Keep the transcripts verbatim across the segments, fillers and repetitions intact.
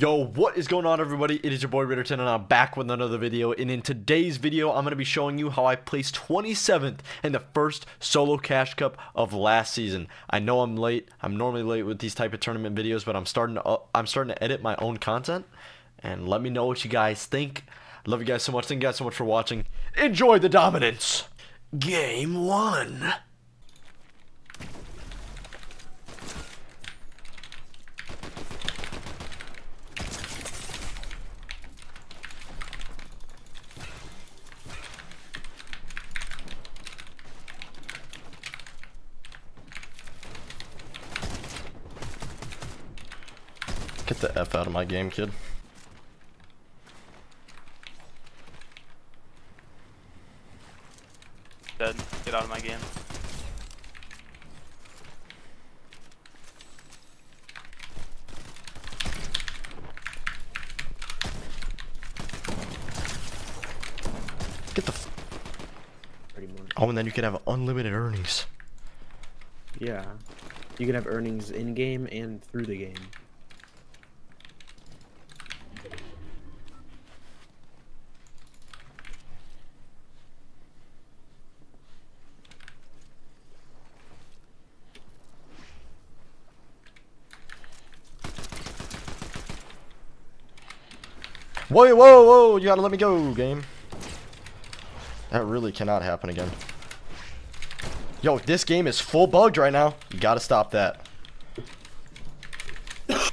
Yo, what is going on, everybody? It is your boy raydr ten, and I'm back with another video. And in today's video, I'm going to be showing you how I placed twenty-seventh in the first Solo Cash Cup of last season. I know I'm late. I'm normally late with these type of tournament videos, but I'm starting to uh, I'm starting to edit my own content. And let me know what you guys think. I love you guys so much. Thank you guys so much for watching. Enjoy the dominance. Game one. Get the F out of my game, kid. Dead. Get out of my game. Get the f- Oh, and then you can have unlimited earnings. Yeah. You can have earnings in-game and through the game. Whoa, whoa, whoa, you gotta let me go, game. That really cannot happen again. Yo, this game is full bugged right now. You gotta stop that. I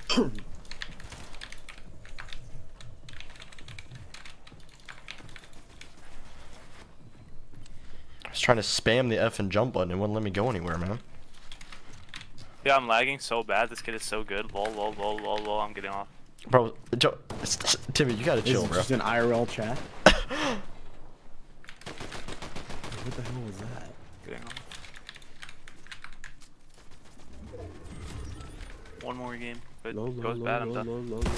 was trying to spam the F and jump button. It wouldn't let me go anywhere, man. Yeah, I'm lagging so bad. This kid is so good. Lol, lol, lol, lol, lol. I'm getting off. Bro, Joe, Timmy, you gotta chill, bro. It's just an I R L chat. What the hell was that? One more game, but low, low, goes low, bad, low, I'm done. Low, low, low.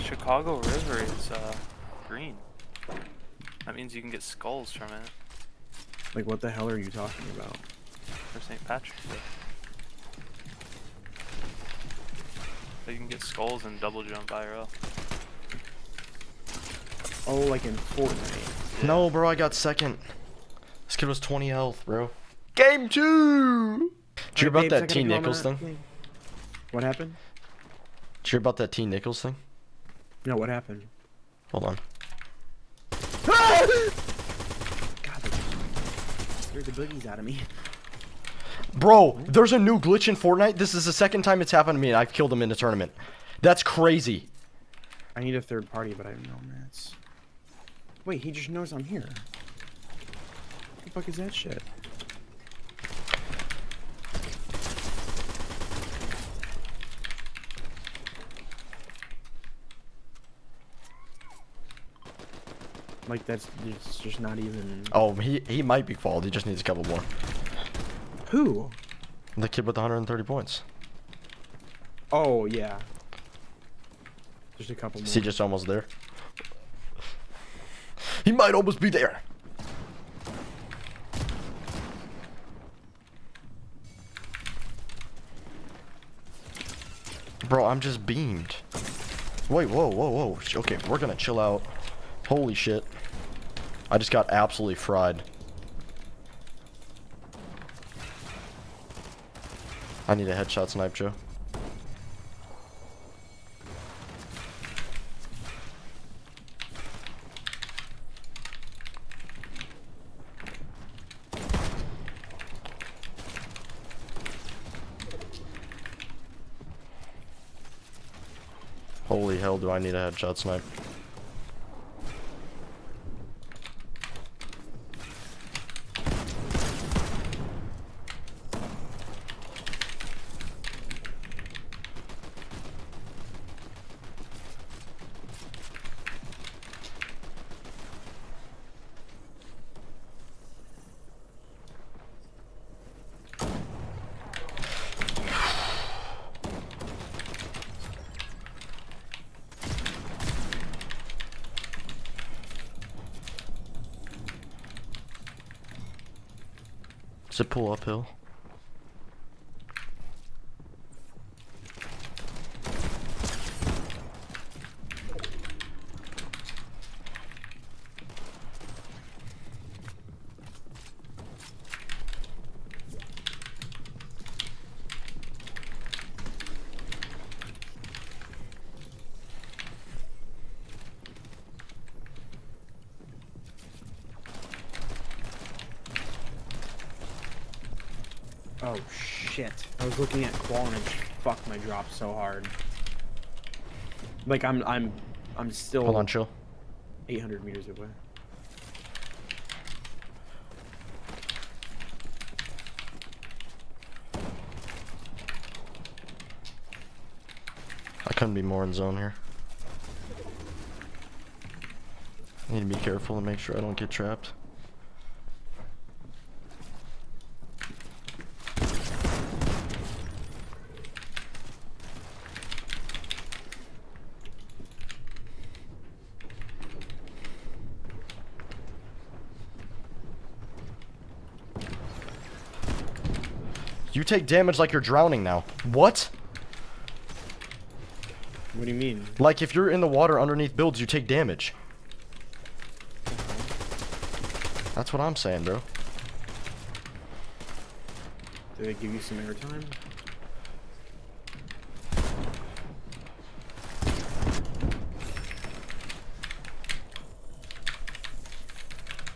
Chicago River is uh, green. That means you can get skulls from it. Like, what the hell are you talking about? For Saint Patrick's Day. So you can get skulls and double jump I R L. Oh, like in Fortnite. Yeah. No, bro, I got second. This kid was twenty health, bro. Game two! Did you hear about that T Nichols thing? What happened? Did you hear about that T Nichols thing? No, what happened? Hold on. Ah! God, they scared the boogies out of me. Bro, there's a new glitch in Fortnite. This is the second time it's happened to me, and I've killed them in a tournament. That's crazy. I need a third party, but I have no mats. Wait, he just knows I'm here. What the fuck is that shit? Like, that's it's just not even... Oh, he he might be qualified. He just needs a couple more. Who? The kid with one hundred thirty points. Oh, yeah. Just a couple more. Is he just almost there? He might almost be there. Bro, I'm just beamed. Wait, whoa, whoa, whoa. Okay, we're gonna chill out. Holy shit. I just got absolutely fried. I need a headshot snipe, Joe. Holy hell, do I need a headshot snipe? Does it pull uphill? Oh shit, I was looking at qual and I fucked my drop so hard. Like I'm I'm I'm still Hold on, chill. eight hundred meters away. I couldn't be more in zone here. I need to be careful and make sure I don't get trapped. You take damage like you're drowning now. What? What do you mean? Like if you're in the water underneath builds, you take damage. Mm-hmm. That's what I'm saying, bro. Did they give you some airtime?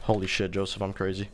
Holy shit, Joseph, I'm crazy.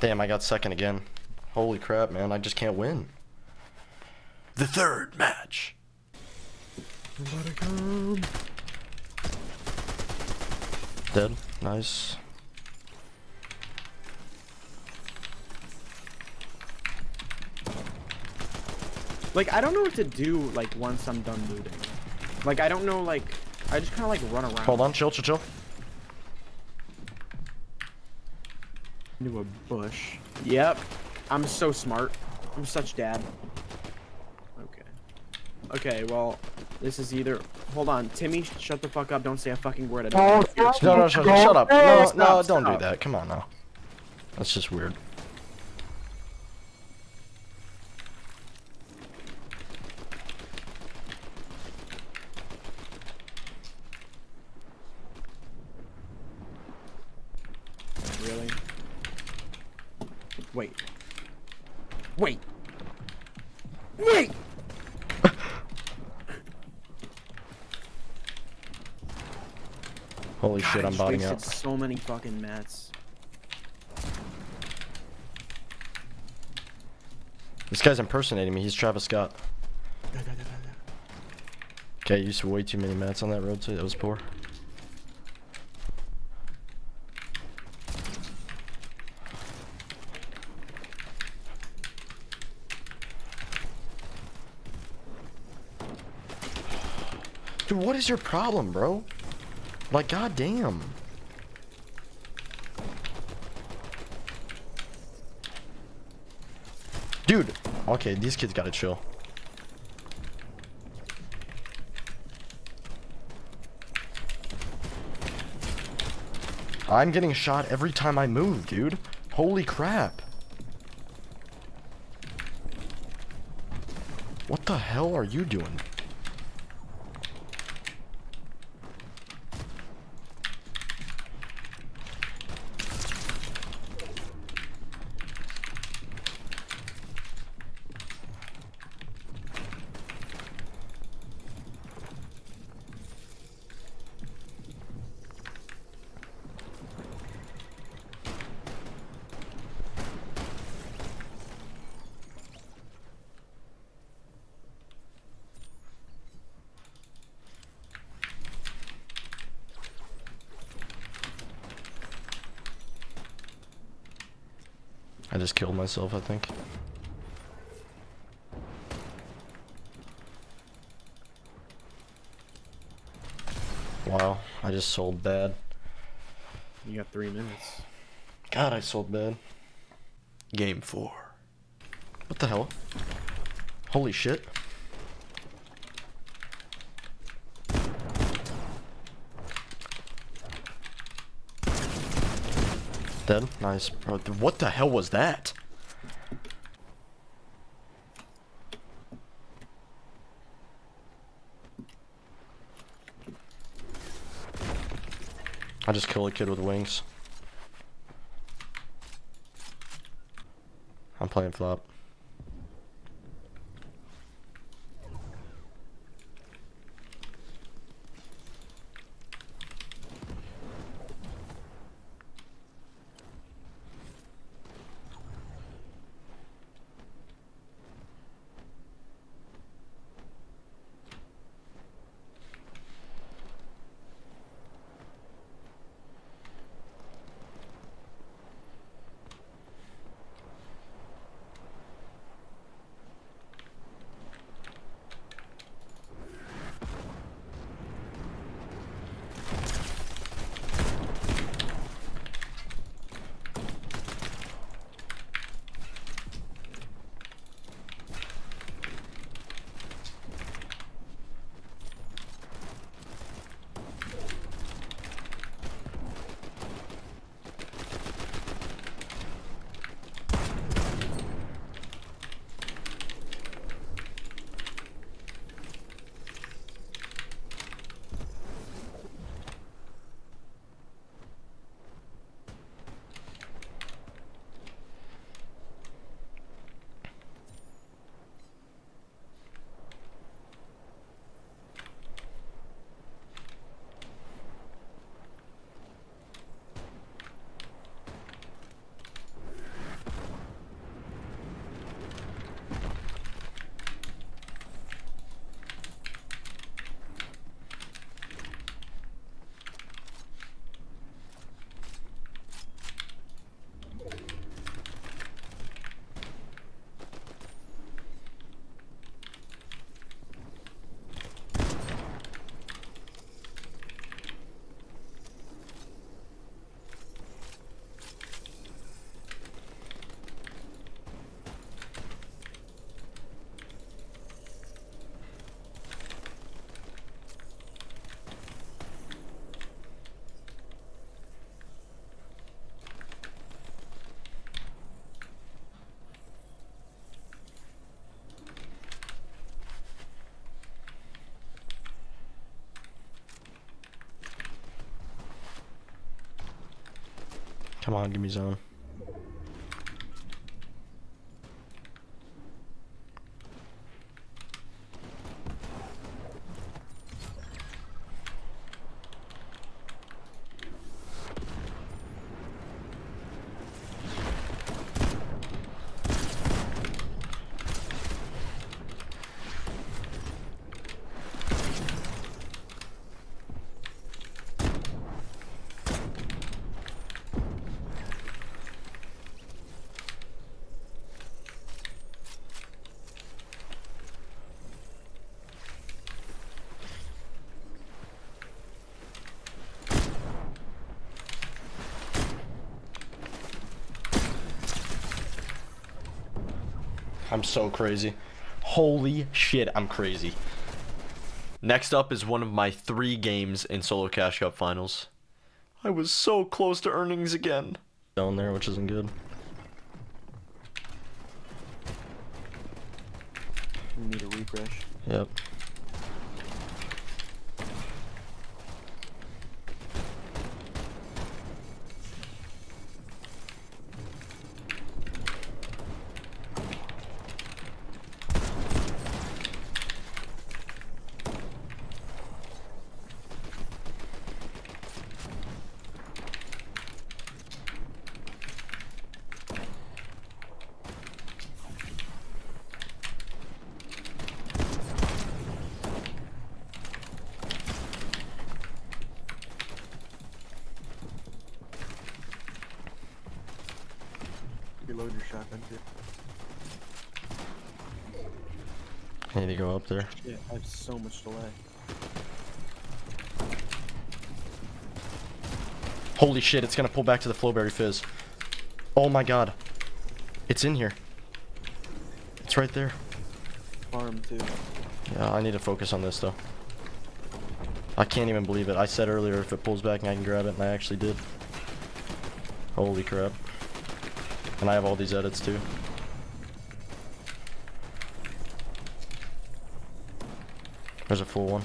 Damn, I got second again. Holy crap, man, I just can't win. The third match. Dead, nice. Like, I don't know what to do, like, once I'm done looting. Like, I don't know, like, I just kind of, like, run around. Hold on, chill, chill, chill. Into a bush. Yep. I'm so smart. I'm such dad. Okay. Okay, well, this is either... Hold on. Timmy, shut the fuck up. Don't say a fucking word. I don't oh, no, no, no, shut, shut up. No, stop, no, don't stop. do that. Come on, now. That's just weird. Really? Wait. Wait. Wait! Holy God, shit, I'm botting out. So many fucking mats. This guy's impersonating me. He's Travis Scott. Okay, I used way too many mats on that road too. That was poor. Dude, what is your problem, bro? Like, goddamn. Dude, okay, these kids gotta chill. I'm getting shot every time I move, dude. Holy crap. What the hell are you doing? I just killed myself, I think. Wow, I just sold bad. You got three minutes. God, I sold bad. Game four. What the hell? Holy shit. Dead. Nice. Bro, what the hell was that? I just killed a kid with wings. I'm playing flop. Come on, give me zone. I'm so crazy. Holy shit, I'm crazy. Next up is one of my three games in Solo Cash Cup finals. I was so close to earnings again. Down there, which isn't good. We need a refresh. Yep. Reload your shotgun too. I need to go up there. Yeah, I have so much delay. Holy shit, it's gonna pull back to the Flowberry Fizz. Oh my god. It's in here. It's right there. Farm too. Yeah, I need to focus on this though. I can't even believe it. I said earlier if it pulls back and I can grab it, and I actually did. Holy crap. And I have all these edits too. There's a full one.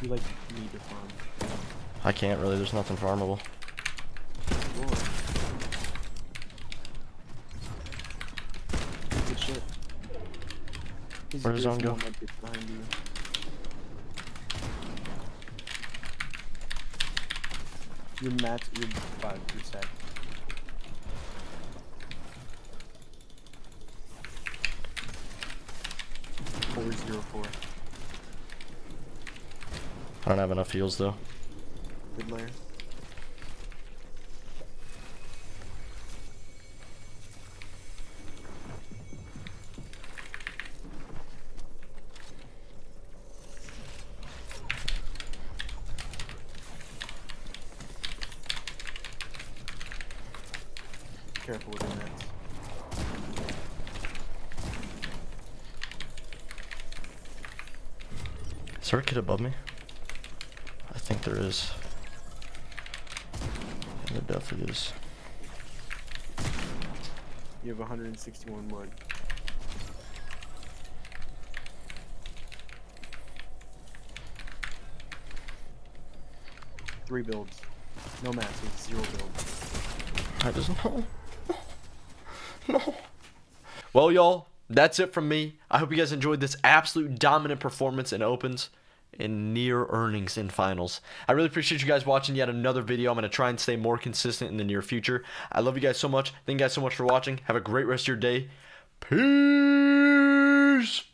You like need to farm. I can't really, there's nothing farmable. Lord. Good shit. He's Where's his own go? You're max, you're five, you're sad. four zero four. I don't have enough heals though. Good layer. Careful with the nets. Is there a kid above me? I think there is. Yeah, there definitely is. You have one hundred sixty-one wood. Three builds. No masses, zero builds. I just no. No. Well, y'all, that's it from me. I hope you guys enjoyed this absolute dominant performance in opens and near earnings in finals. I really appreciate you guys watching yet another video. I'm going to try and stay more consistent in the near future. I love you guys so much. Thank you guys so much for watching. Have a great rest of your day. Peace.